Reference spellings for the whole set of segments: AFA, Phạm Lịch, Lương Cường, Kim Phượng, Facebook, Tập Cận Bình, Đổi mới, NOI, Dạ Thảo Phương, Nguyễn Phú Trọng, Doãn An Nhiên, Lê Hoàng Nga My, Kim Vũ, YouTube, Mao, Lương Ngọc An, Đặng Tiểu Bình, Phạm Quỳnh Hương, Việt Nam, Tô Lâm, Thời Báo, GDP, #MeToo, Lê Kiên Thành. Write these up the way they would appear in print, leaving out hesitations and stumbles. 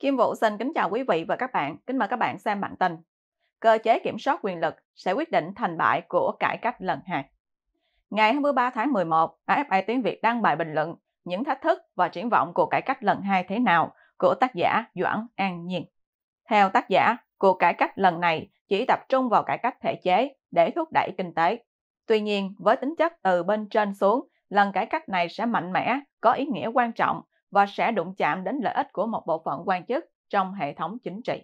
Kim Vũ xin kính chào quý vị và các bạn, kính mời các bạn xem bản tin. Cơ chế kiểm soát quyền lực sẽ quyết định thành bại của cải cách lần 2. Ngày 23 tháng 11, AFA tiếng Việt đăng bài bình luận những thách thức và triển vọng của cải cách lần 2 thế nào của tác giả Doãn An Nhiên. Theo tác giả, cuộc cải cách lần này chỉ tập trung vào cải cách thể chế để thúc đẩy kinh tế. Tuy nhiên, với tính chất từ bên trên xuống, lần cải cách này sẽ mạnh mẽ, có ý nghĩa quan trọng và sẽ đụng chạm đến lợi ích của một bộ phận quan chức trong hệ thống chính trị.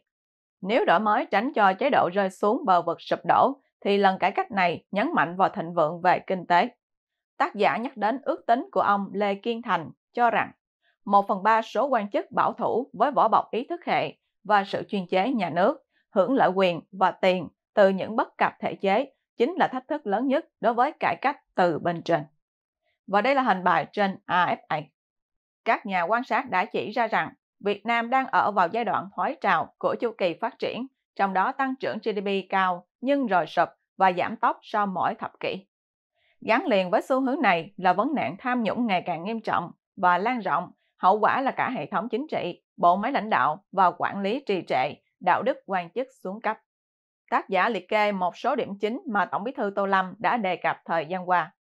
Nếu đổi mới tránh cho chế độ rơi xuống bờ vực sụp đổ, thì lần cải cách này nhấn mạnh vào thịnh vượng về kinh tế. Tác giả nhắc đến ước tính của ông Lê Kiên Thành cho rằng 1/3 số quan chức bảo thủ với vỏ bọc ý thức hệ và sự chuyên chế nhà nước, hưởng lợi quyền và tiền từ những bất cập thể chế chính là thách thức lớn nhất đối với cải cách từ bên trên. Và đây là hình bài trên AFA. Các nhà quan sát đã chỉ ra rằng Việt Nam đang ở vào giai đoạn thoái trào của chu kỳ phát triển, trong đó tăng trưởng GDP cao nhưng rồi sụp và giảm tốc sau mỗi thập kỷ. Gắn liền với xu hướng này là vấn nạn tham nhũng ngày càng nghiêm trọng và lan rộng, hậu quả là cả hệ thống chính trị, bộ máy lãnh đạo và quản lý trì trệ, đạo đức quan chức xuống cấp. Tác giả liệt kê một số điểm chính mà Tổng Bí thư Tô Lâm đã đề cập thời gian qua.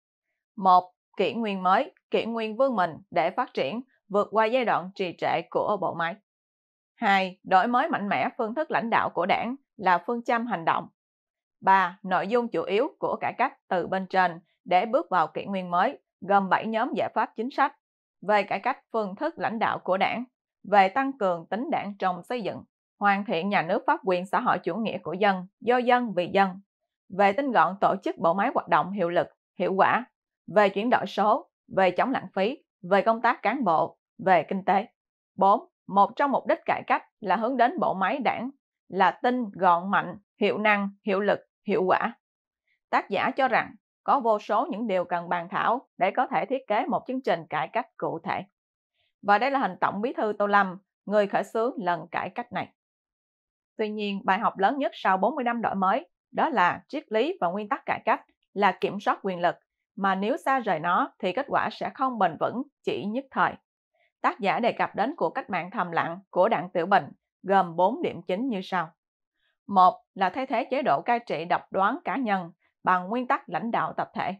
1. Kỷ nguyên mới, kỷ nguyên vươn mình để phát triển, vượt qua giai đoạn trì trệ của bộ máy. 2. Đổi mới mạnh mẽ phương thức lãnh đạo của Đảng là phương châm hành động. 3. Nội dung chủ yếu của cải cách từ bên trên để bước vào kỷ nguyên mới, gồm 7 nhóm giải pháp chính sách về cải cách phương thức lãnh đạo của Đảng, về tăng cường tính Đảng trong xây dựng, hoàn thiện nhà nước pháp quyền xã hội chủ nghĩa của dân, do dân vì dân, về tinh gọn tổ chức bộ máy hoạt động hiệu lực, hiệu quả, về chuyển đổi số, về chống lãng phí, về công tác cán bộ, về kinh tế. 4. Một trong mục đích cải cách là hướng đến bộ máy Đảng, là tinh gọn mạnh, hiệu năng, hiệu lực, hiệu quả. Tác giả cho rằng có vô số những điều cần bàn thảo để có thể thiết kế một chương trình cải cách cụ thể. Và đây là hình Tổng Bí thư Tô Lâm, người khởi xướng lần cải cách này. Tuy nhiên, bài học lớn nhất sau 40 năm đổi mới đó là triết lý và nguyên tắc cải cách là kiểm soát quyền lực, mà nếu xa rời nó thì kết quả sẽ không bền vững, chỉ nhất thời. Tác giả đề cập đến cuộc cách mạng thầm lặng của Đặng Tiểu Bình gồm 4 điểm chính như sau. 1. Là thay thế chế độ cai trị độc đoán cá nhân bằng nguyên tắc lãnh đạo tập thể.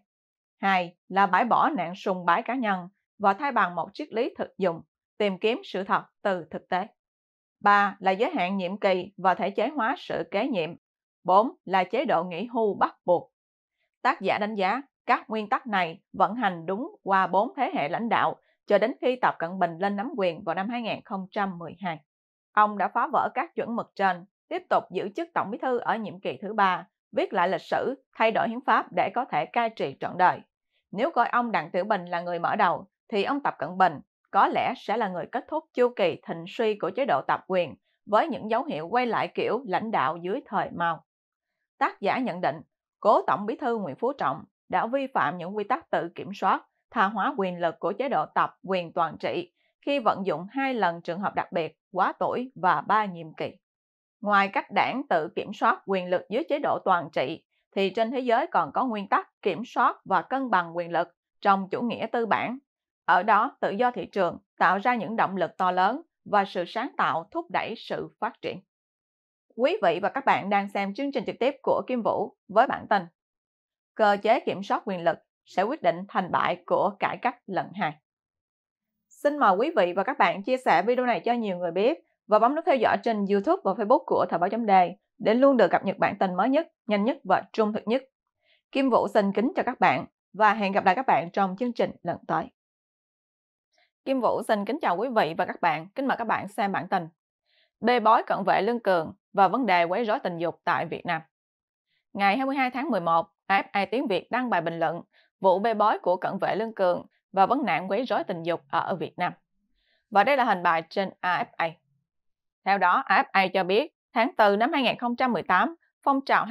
2. Là bãi bỏ nạn sùng bái cá nhân và thay bằng một triết lý thực dụng, tìm kiếm sự thật từ thực tế. 3. Là giới hạn nhiệm kỳ và thể chế hóa sự kế nhiệm. 4. Là chế độ nghỉ hưu bắt buộc. Tác giả đánh giá các nguyên tắc này vận hành đúng qua 4 thế hệ lãnh đạo cho đến khi Tập Cận Bình lên nắm quyền vào năm 2012. Ông đã phá vỡ các chuẩn mực trên, tiếp tục giữ chức Tổng Bí thư ở nhiệm kỳ thứ 3, viết lại lịch sử, thay đổi hiến pháp để có thể cai trị trọn đời. Nếu coi ông Đặng Tiểu Bình là người mở đầu, thì ông Tập Cận Bình có lẽ sẽ là người kết thúc chu kỳ thịnh suy của chế độ tập quyền với những dấu hiệu quay lại kiểu lãnh đạo dưới thời Mao. Tác giả nhận định, cố Tổng Bí thư Nguyễn Phú Trọng đã vi phạm những quy tắc tự kiểm soát, tha hóa quyền lực của chế độ tập quyền toàn trị khi vận dụng 2 lần trường hợp đặc biệt, quá tuổi và 3 nhiệm kỳ. Ngoài cách Đảng tự kiểm soát quyền lực dưới chế độ toàn trị, thì trên thế giới còn có nguyên tắc kiểm soát và cân bằng quyền lực trong chủ nghĩa tư bản. Ở đó, tự do thị trường tạo ra những động lực to lớn và sự sáng tạo thúc đẩy sự phát triển. Quý vị và các bạn đang xem chương trình trực tiếp của Kim Vũ với bản tin Cơ chế kiểm soát quyền lực sẽ quyết định thành bại của cải cách lần 2. Xin mời quý vị và các bạn chia sẻ video này cho nhiều người biết và bấm nút theo dõi trên YouTube và Facebook của Thời Báo .de để luôn được cập nhật bản tin mới nhất, nhanh nhất và trung thực nhất. Kim Vũ xin kính chào các bạn và hẹn gặp lại các bạn trong chương trình lần tới. Kim Vũ xin kính chào quý vị và các bạn, kính mời các bạn xem bản tin Bê bối cận vệ Lương Cường và vấn đề quấy rối tình dục tại Việt Nam. Ngày 22 tháng 11, AFA tiếng Việt đăng bài bình luận vụ bê bối của cận vệ Lương Cường và vấn nạn quấy rối tình dục ở Việt Nam. Và đây là hình bài trên AFA. Theo đó, AFA cho biết tháng 4 năm 2018, phong trào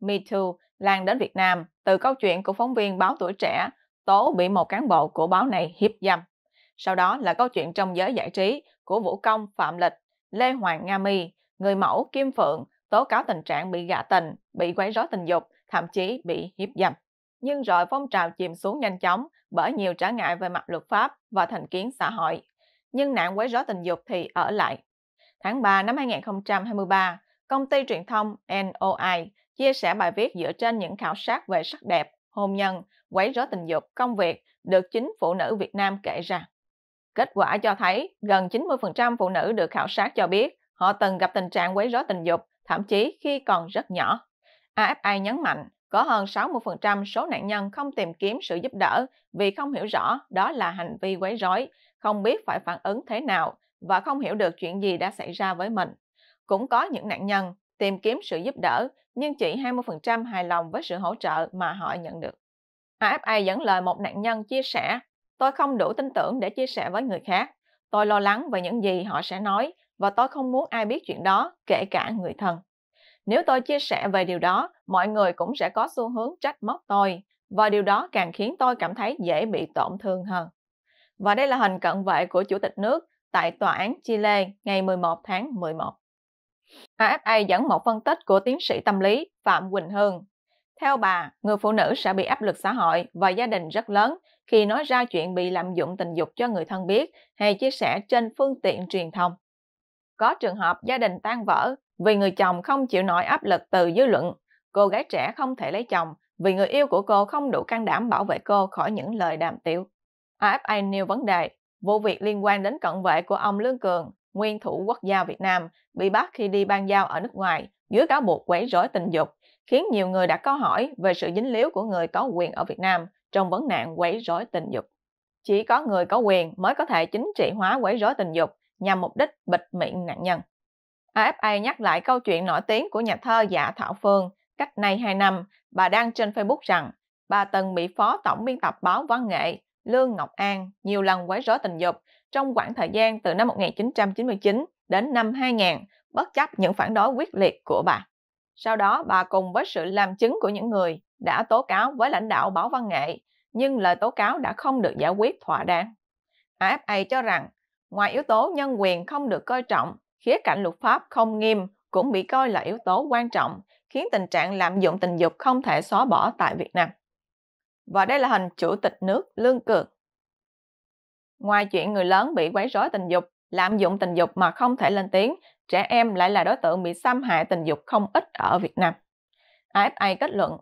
#MeToo lan đến Việt Nam từ câu chuyện của phóng viên báo Tuổi Trẻ tố bị một cán bộ của báo này hiếp dâm. Sau đó là câu chuyện trong giới giải trí của vũ công Phạm Lịch, Lê Hoàng Nga My, người mẫu Kim Phượng tố cáo tình trạng bị gạ tình, bị quấy rối tình dục, thậm chí bị hiếp dâm. Nhưng rồi phong trào chìm xuống nhanh chóng bởi nhiều trở ngại về mặt luật pháp và thành kiến xã hội. Nhưng nạn quấy rối tình dục thì ở lại. Tháng 3 năm 2023, công ty truyền thông NOI chia sẻ bài viết dựa trên những khảo sát về sắc đẹp, hôn nhân, quấy rối tình dục, công việc được chính phụ nữ Việt Nam kể ra. Kết quả cho thấy gần 90% phụ nữ được khảo sát cho biết họ từng gặp tình trạng quấy rối tình dục, thậm chí khi còn rất nhỏ. AFA nhấn mạnh có hơn 60% số nạn nhân không tìm kiếm sự giúp đỡ vì không hiểu rõ đó là hành vi quấy rối, không biết phải phản ứng thế nào và không hiểu được chuyện gì đã xảy ra với mình. Cũng có những nạn nhân tìm kiếm sự giúp đỡ nhưng chỉ 20% hài lòng với sự hỗ trợ mà họ nhận được. AFA dẫn lời một nạn nhân chia sẻ, tôi không đủ tin tưởng để chia sẻ với người khác. Tôi lo lắng về những gì họ sẽ nói và tôi không muốn ai biết chuyện đó, kể cả người thân. Nếu tôi chia sẻ về điều đó, mọi người cũng sẽ có xu hướng trách móc tôi và điều đó càng khiến tôi cảm thấy dễ bị tổn thương hơn. Và đây là hình cận vệ của Chủ tịch nước tại Tòa án Chile ngày 11 tháng 11. AFA dẫn một phân tích của tiến sĩ tâm lý Phạm Quỳnh Hương. Theo bà, người phụ nữ sẽ bị áp lực xã hội và gia đình rất lớn khi nói ra chuyện bị lạm dụng tình dục cho người thân biết hay chia sẻ trên phương tiện truyền thông. Có trường hợp gia đình tan vỡ vì người chồng không chịu nổi áp lực từ dư luận. Cô gái trẻ không thể lấy chồng vì người yêu của cô không đủ can đảm bảo vệ cô khỏi những lời đàm tiếu. AFA nêu vấn đề, vụ việc liên quan đến cận vệ của ông Lương Cường, nguyên thủ quốc gia Việt Nam, bị bắt khi đi ban giao ở nước ngoài dưới cáo buộc quấy rối tình dục, khiến nhiều người đã có hỏi về sự dính líu của người có quyền ở Việt Nam trong vấn nạn quấy rối tình dục. Chỉ có người có quyền mới có thể chính trị hóa quấy rối tình dục nhằm mục đích bịt miệng nạn nhân. AFA nhắc lại câu chuyện nổi tiếng của nhà thơ Dạ Thảo Phương cách nay 2 năm, bà đăng trên Facebook rằng bà từng bị phó tổng biên tập báo văn nghệ Lương Ngọc An nhiều lần quấy rối tình dục trong khoảng thời gian từ năm 1999 đến năm 2000, bất chấp những phản đối quyết liệt của bà. Sau đó, bà cùng với sự làm chứng của những người đã tố cáo với lãnh đạo báo văn nghệ, nhưng lời tố cáo đã không được giải quyết thỏa đáng. AFA cho rằng, ngoài yếu tố nhân quyền không được coi trọng, khía cạnh luật pháp không nghiêm cũng bị coi là yếu tố quan trọng, khiến tình trạng lạm dụng tình dục không thể xóa bỏ tại Việt Nam. Và đây là hình Chủ tịch nước Lương Cường. Ngoài chuyện người lớn bị quấy rối tình dục, lạm dụng tình dục mà không thể lên tiếng, trẻ em lại là đối tượng bị xâm hại tình dục không ít ở Việt Nam. AFA kết luận,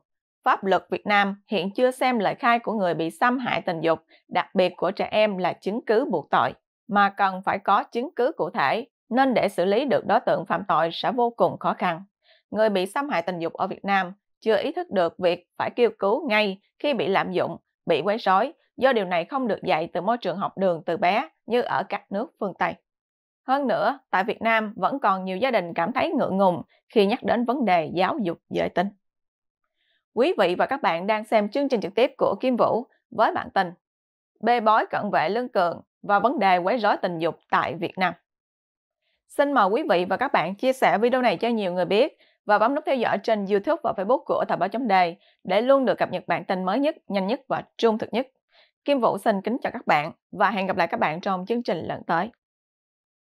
pháp luật Việt Nam hiện chưa xem lời khai của người bị xâm hại tình dục, đặc biệt của trẻ em là chứng cứ buộc tội, mà cần phải có chứng cứ cụ thể, nên để xử lý được đối tượng phạm tội sẽ vô cùng khó khăn. Người bị xâm hại tình dục ở Việt Nam chưa ý thức được việc phải kêu cứu ngay khi bị lạm dụng, bị quấy rối, do điều này không được dạy từ môi trường học đường từ bé như ở các nước phương Tây. Hơn nữa, tại Việt Nam vẫn còn nhiều gia đình cảm thấy ngượng ngùng khi nhắc đến vấn đề giáo dục giới tính. Quý vị và các bạn đang xem chương trình trực tiếp của Kim Vũ với bản tin Bê bối cận vệ Lương Cường và vấn đề quấy rối tình dục tại Việt Nam. Xin mời quý vị và các bạn chia sẻ video này cho nhiều người biết và bấm nút theo dõi trên YouTube và Facebook của Thời Báo .d để luôn được cập nhật bản tin mới nhất, nhanh nhất và trung thực nhất. Kim Vũ xin kính chào các bạn và hẹn gặp lại các bạn trong chương trình lần tới.